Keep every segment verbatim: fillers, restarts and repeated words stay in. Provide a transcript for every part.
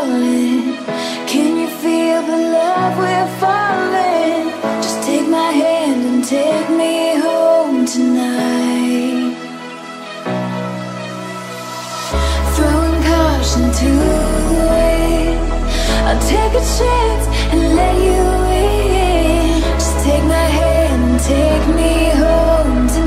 calling. Can you feel the love we're falling? Just take my hand and take me home tonight. Throwing caution to the wind, I'll take a chance and let you in. Just take my hand and take me home tonight.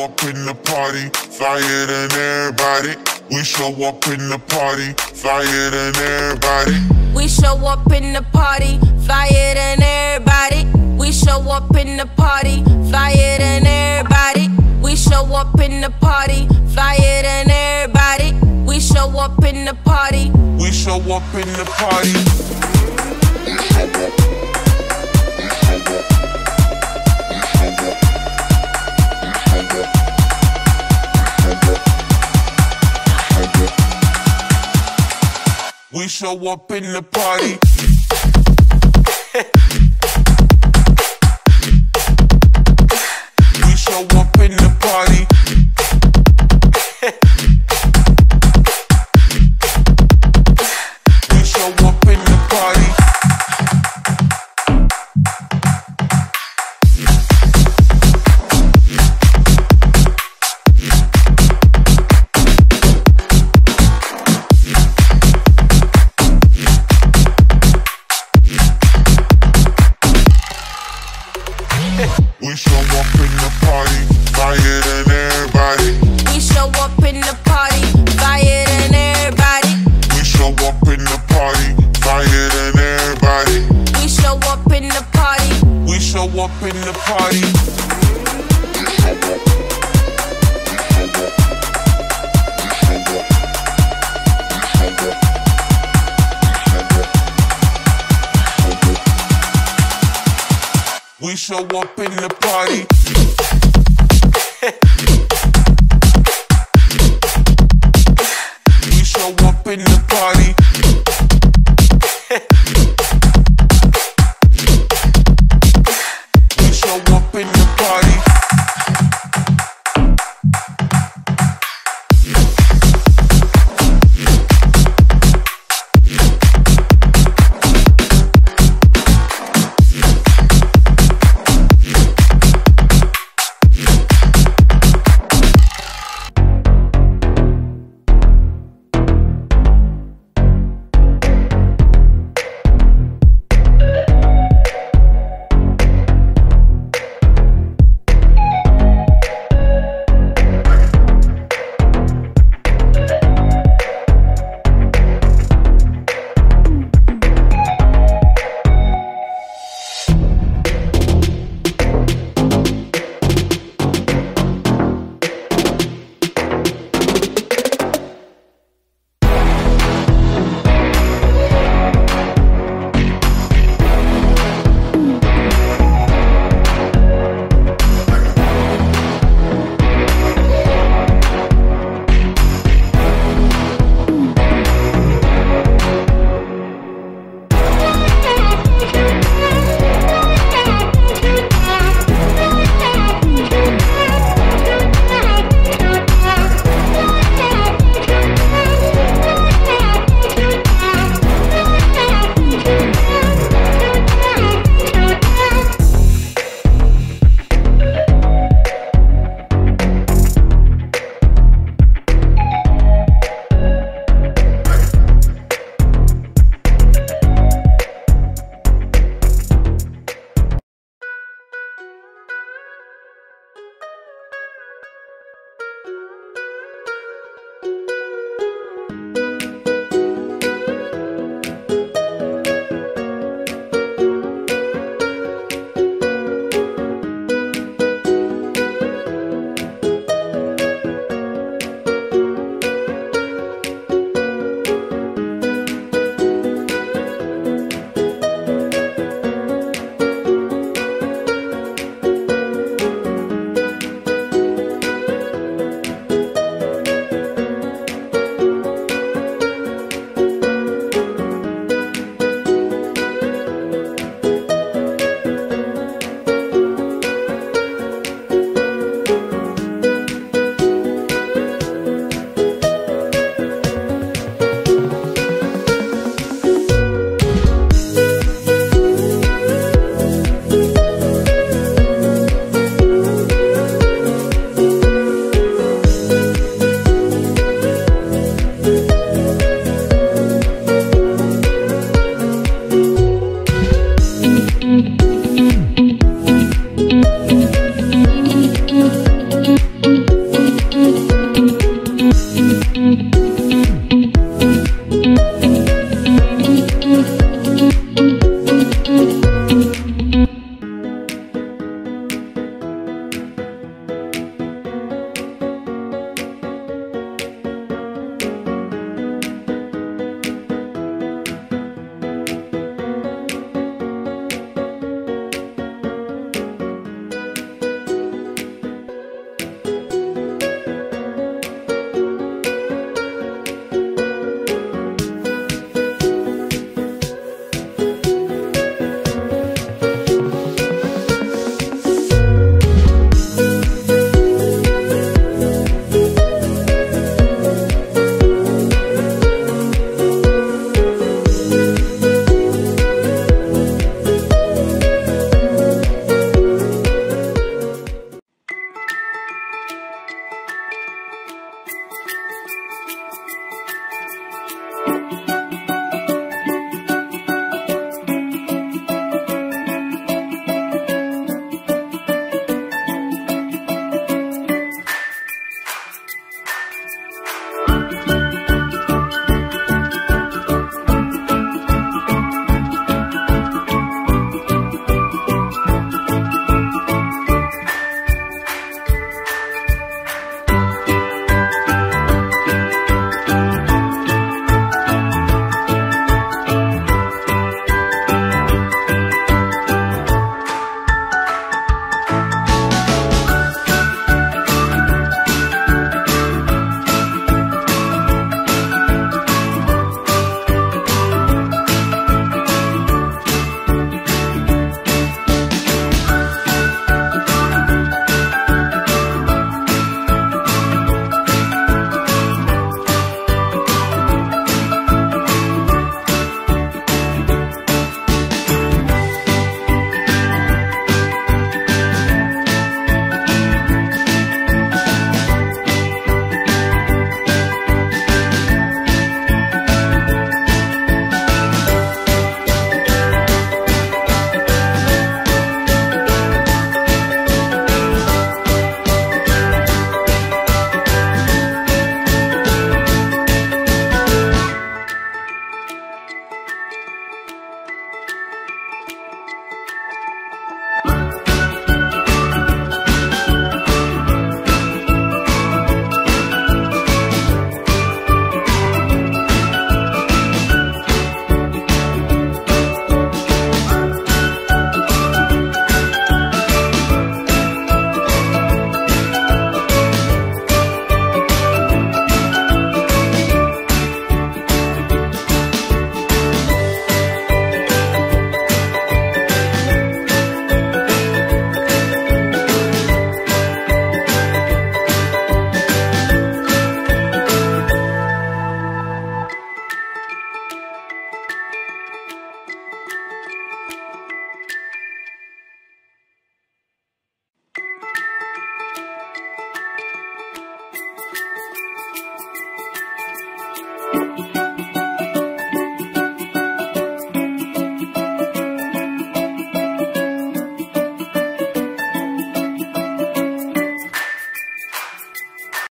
Up in the party. We show up in the party. We show up in the party. Fire than everybody. We show up in in the party. We show up in the party. We show up in the party.